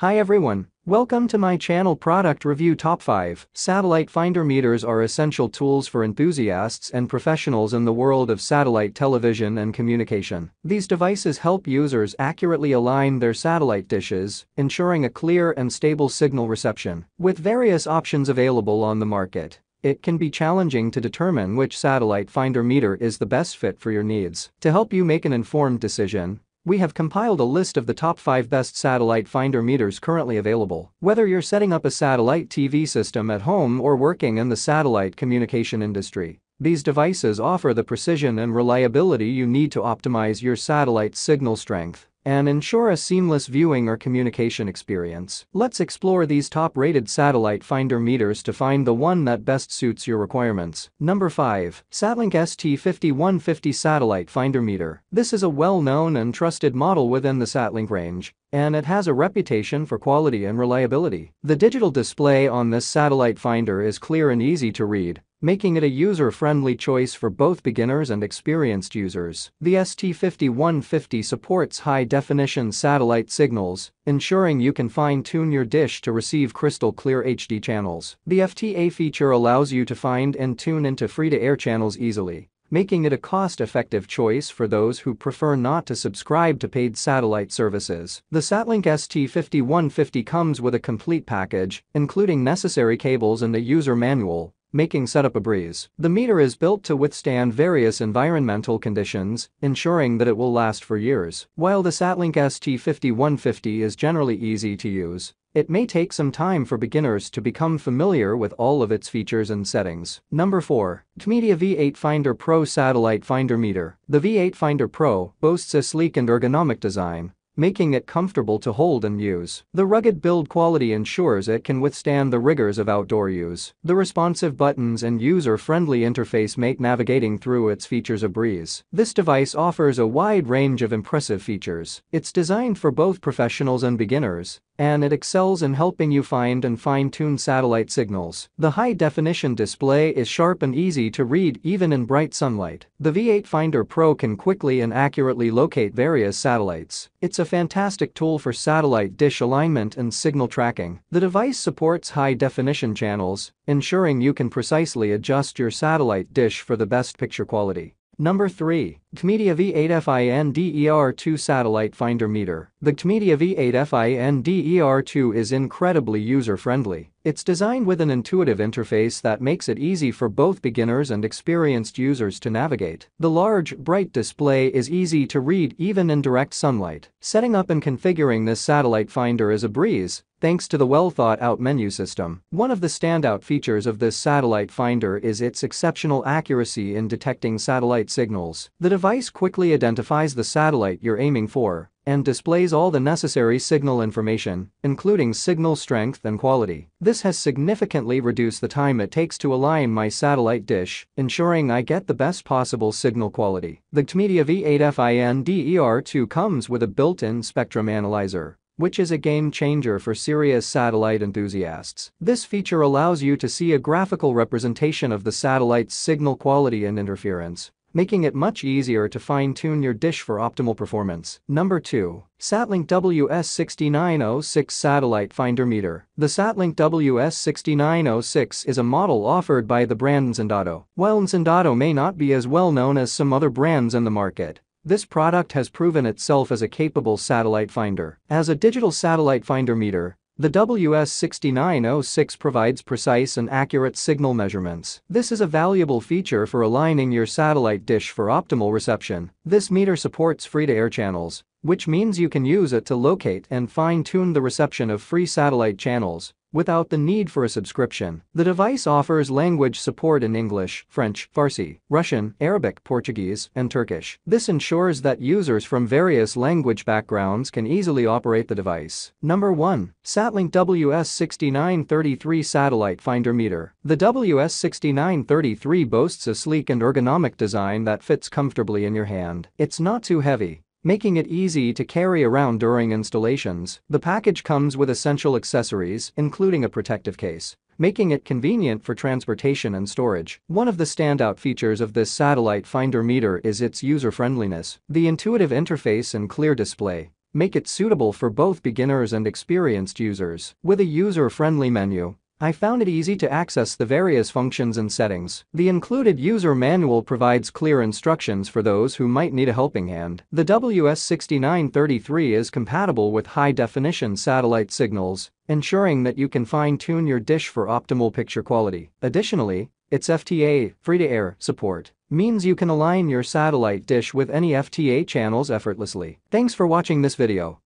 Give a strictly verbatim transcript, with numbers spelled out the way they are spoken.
Hi everyone, welcome to my channel. Product Review Top five. Satellite finder meters are essential tools for enthusiasts and professionals in the world of satellite television and communication. These devices help users accurately align their satellite dishes, ensuring a clear and stable signal reception. With various options available on the market, it can be challenging to determine which satellite finder meter is the best fit for your needs. To help you make an informed decision, we have compiled a list of the top five best satellite finder meters currently available. Whether you're setting up a satellite T V system at home or working in the satellite communication industry, these devices offer the precision and reliability you need to optimize your satellite signal strength and ensure a seamless viewing or communication experience. Let's explore these top-rated satellite finder meters to find the one that best suits your requirements. Number five. Satlink S T fifty-one fifty Satellite Finder Meter. This is a well-known and trusted model within the Satlink range, and it has a reputation for quality and reliability. The digital display on this satellite finder is clear and easy to read, making it a user-friendly choice for both beginners and experienced users. The S T fifty-one fifty supports high-definition satellite signals, ensuring you can fine-tune your dish to receive crystal-clear H D channels. The F T A feature allows you to find and tune into free-to-air channels easily, making it a cost-effective choice for those who prefer not to subscribe to paid satellite services. The Satlink S T fifty-one fifty comes with a complete package, including necessary cables and a user manual, making setup a breeze. The meter is built to withstand various environmental conditions, ensuring that it will last for years. While the Satlink S T fifty-one fifty is generally easy to use, it may take some time for beginners to become familiar with all of its features and settings. Number four. GTmedia V eight Finder Pro Satellite Finder Meter. The V eight Finder Pro boasts a sleek and ergonomic design, making it comfortable to hold and use. The rugged build quality ensures it can withstand the rigors of outdoor use. The responsive buttons and user-friendly interface make navigating through its features a breeze. This device offers a wide range of impressive features. It's designed for both professionals and beginners, and it excels in helping you find and fine-tune satellite signals. The high-definition display is sharp and easy to read even in bright sunlight. The V eight Finder Pro can quickly and accurately locate various satellites. It's a fantastic tool for satellite dish alignment and signal tracking. The device supports high-definition channels, ensuring you can precisely adjust your satellite dish for the best picture quality. Number three. GTmedia V eight Finder two Satellite Finder Meter. The GTmedia V eight Finder two is incredibly user-friendly. It's designed with an intuitive interface that makes it easy for both beginners and experienced users to navigate. The large, bright display is easy to read even in direct sunlight. Setting up and configuring this satellite finder is a breeze, thanks to the well-thought-out menu system. One of the standout features of this satellite finder is its exceptional accuracy in detecting satellite signals. The device quickly identifies the satellite you're aiming for and displays all the necessary signal information, including signal strength and quality. This has significantly reduced the time it takes to align my satellite dish, ensuring I get the best possible signal quality. The GTmedia V eight Finder two comes with a built-in spectrum analyzer, which is a game-changer for serious satellite enthusiasts. This feature allows you to see a graphical representation of the satellite's signal quality and interference, making it much easier to fine-tune your dish for optimal performance. Number two. Satlink W S six nine zero six Satellite Finder Meter. The Satlink W S six nine zero six is a model offered by the brand Nzendato. While Nzendato may not be as well known as some other brands in the market, this product has proven itself as a capable satellite finder. As a digital satellite finder meter, the W S six nine zero six provides precise and accurate signal measurements. This is a valuable feature for aligning your satellite dish for optimal reception. This meter supports free-to-air channels, which means you can use it to locate and fine-tune the reception of free satellite channels without the need for a subscription. The device offers language support in English, French, Farsi, Russian, Arabic, Portuguese, and Turkish. This ensures that users from various language backgrounds can easily operate the device. Number one. Satlink W S six nine three three Satellite Finder Meter. The W S six nine three three boasts a sleek and ergonomic design that fits comfortably in your hand. It's not too heavy, making it easy to carry around during installations. The package comes with essential accessories, including a protective case, making it convenient for transportation and storage. One of the standout features of this satellite finder meter is its user-friendliness. The intuitive interface and clear display Make it suitable for both beginners and experienced users. With a user-friendly menu, I found it easy to access the various functions and settings. The included user manual provides clear instructions for those who might need a helping hand. The W S six nine three three is compatible with high-definition satellite signals, ensuring that you can fine-tune your dish for optimal picture quality. Additionally, its F T A, free-to-air, support means you can align your satellite dish with any F T A channels effortlessly. Thanks for watching this video.